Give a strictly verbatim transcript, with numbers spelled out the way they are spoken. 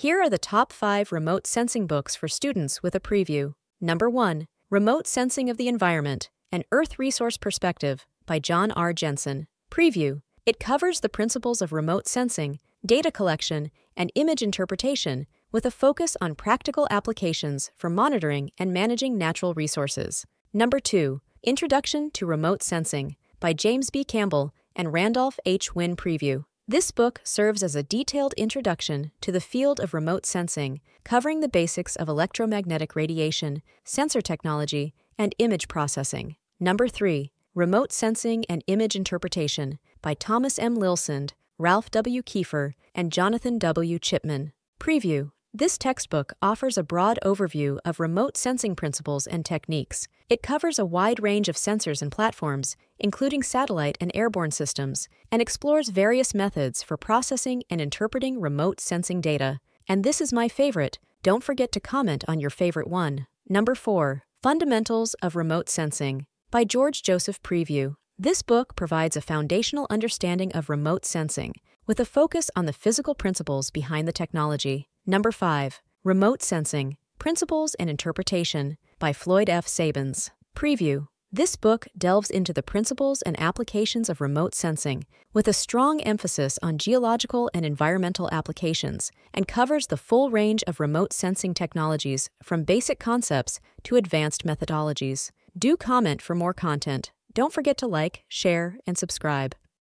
Here are the top five remote sensing books for students with a preview. Number one, Remote Sensing of the Environment, An Earth Resource Perspective by John R. Jensen. Preview. It covers the principles of remote sensing, data collection, and image interpretation with a focus on practical applications for monitoring and managing natural resources. Number two, Introduction to Remote Sensing by James B. Campbell and Randolph H. Wynne. Preview. This book serves as a detailed introduction to the field of remote sensing, covering the basics of electromagnetic radiation, sensor technology, and image processing. Number three, Remote Sensing and Image Interpretation by Thomas M. Lillesand, Ralph W. Kiefer, and Jonathan W. Chipman. Preview. This textbook offers a broad overview of remote sensing principles and techniques. It covers a wide range of sensors and platforms, including satellite and airborne systems, and explores various methods for processing and interpreting remote sensing data. And this is my favorite. Don't forget to comment on your favorite one. Number four, Fundamentals of Remote Sensing by George Joseph. Preview. This book provides a foundational understanding of remote sensing, with a focus on the physical principles behind the technology. Number five, Remote Sensing, Principles and Interpretation by Floyd F. Sabins. Preview. This book delves into the principles and applications of remote sensing with a strong emphasis on geological and environmental applications and covers the full range of remote sensing technologies from basic concepts to advanced methodologies. Do comment for more content. Don't forget to like, share, and subscribe.